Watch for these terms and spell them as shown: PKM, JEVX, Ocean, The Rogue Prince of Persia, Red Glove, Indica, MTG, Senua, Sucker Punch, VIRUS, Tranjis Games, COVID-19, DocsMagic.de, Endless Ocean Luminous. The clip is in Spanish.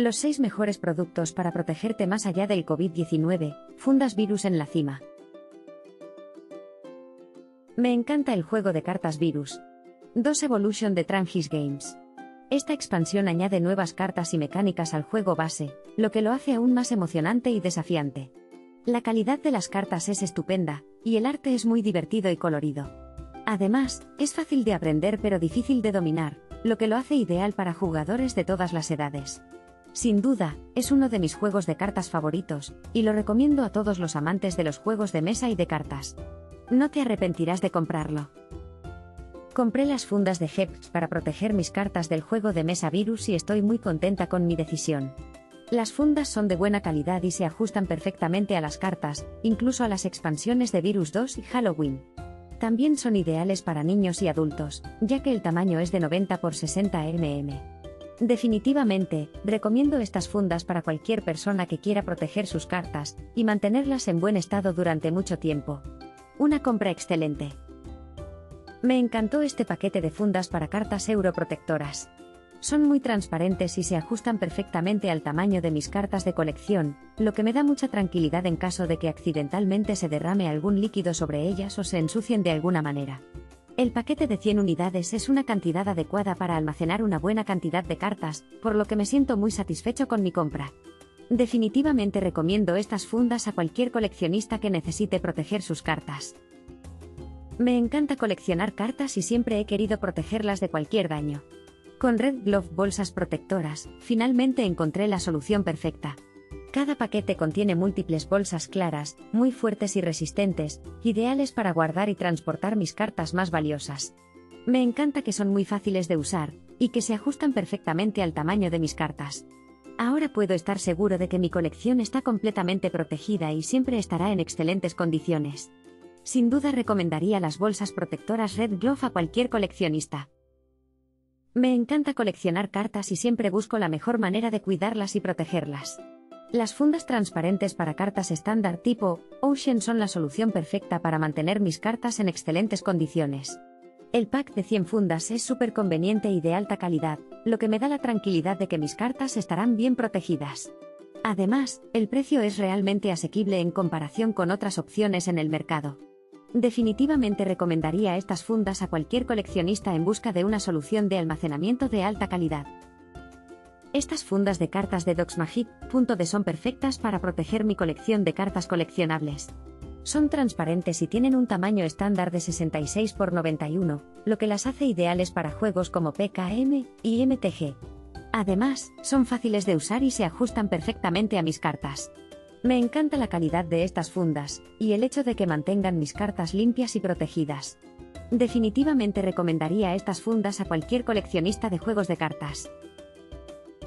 Los 6 mejores productos para protegerte más allá del COVID-19, fundas Virus en la cima. Me encanta el juego de cartas Virus 2 Evolution de Tranjis Games. Esta expansión añade nuevas cartas y mecánicas al juego base, lo que lo hace aún más emocionante y desafiante. La calidad de las cartas es estupenda, y el arte es muy divertido y colorido. Además, es fácil de aprender pero difícil de dominar, lo que lo hace ideal para jugadores de todas las edades. Sin duda, es uno de mis juegos de cartas favoritos, y lo recomiendo a todos los amantes de los juegos de mesa y de cartas. No te arrepentirás de comprarlo. Compré las fundas de JEVX para proteger mis cartas del juego de mesa Virus y estoy muy contenta con mi decisión. Las fundas son de buena calidad y se ajustan perfectamente a las cartas, incluso a las expansiones de Virus 2 y Halloween. También son ideales para niños y adultos, ya que el tamaño es de 90 x 60 mm. Definitivamente, recomiendo estas fundas para cualquier persona que quiera proteger sus cartas, y mantenerlas en buen estado durante mucho tiempo. Una compra excelente. Me encantó este paquete de fundas para cartas europrotectoras. Son muy transparentes y se ajustan perfectamente al tamaño de mis cartas de colección, lo que me da mucha tranquilidad en caso de que accidentalmente se derrame algún líquido sobre ellas o se ensucien de alguna manera. El paquete de 100 unidades es una cantidad adecuada para almacenar una buena cantidad de cartas, por lo que me siento muy satisfecho con mi compra. Definitivamente recomiendo estas fundas a cualquier coleccionista que necesite proteger sus cartas. Me encanta coleccionar cartas y siempre he querido protegerlas de cualquier daño. Con Red Glove bolsas protectoras, finalmente encontré la solución perfecta. Cada paquete contiene múltiples bolsas claras, muy fuertes y resistentes, ideales para guardar y transportar mis cartas más valiosas. Me encanta que son muy fáciles de usar, y que se ajustan perfectamente al tamaño de mis cartas. Ahora puedo estar seguro de que mi colección está completamente protegida y siempre estará en excelentes condiciones. Sin duda recomendaría las bolsas protectoras Red Glove a cualquier coleccionista. Me encanta coleccionar cartas y siempre busco la mejor manera de cuidarlas y protegerlas. Las fundas transparentes para cartas estándar tipo Ocean son la solución perfecta para mantener mis cartas en excelentes condiciones. El pack de 100 fundas es súper conveniente y de alta calidad, lo que me da la tranquilidad de que mis cartas estarán bien protegidas. Además, el precio es realmente asequible en comparación con otras opciones en el mercado. Definitivamente recomendaría estas fundas a cualquier coleccionista en busca de una solución de almacenamiento de alta calidad. Estas fundas de cartas de DocsMagic.de son perfectas para proteger mi colección de cartas coleccionables. Son transparentes y tienen un tamaño estándar de 66 x 91, lo que las hace ideales para juegos como PKM y MTG. Además, son fáciles de usar y se ajustan perfectamente a mis cartas. Me encanta la calidad de estas fundas, y el hecho de que mantengan mis cartas limpias y protegidas. Definitivamente recomendaría estas fundas a cualquier coleccionista de juegos de cartas.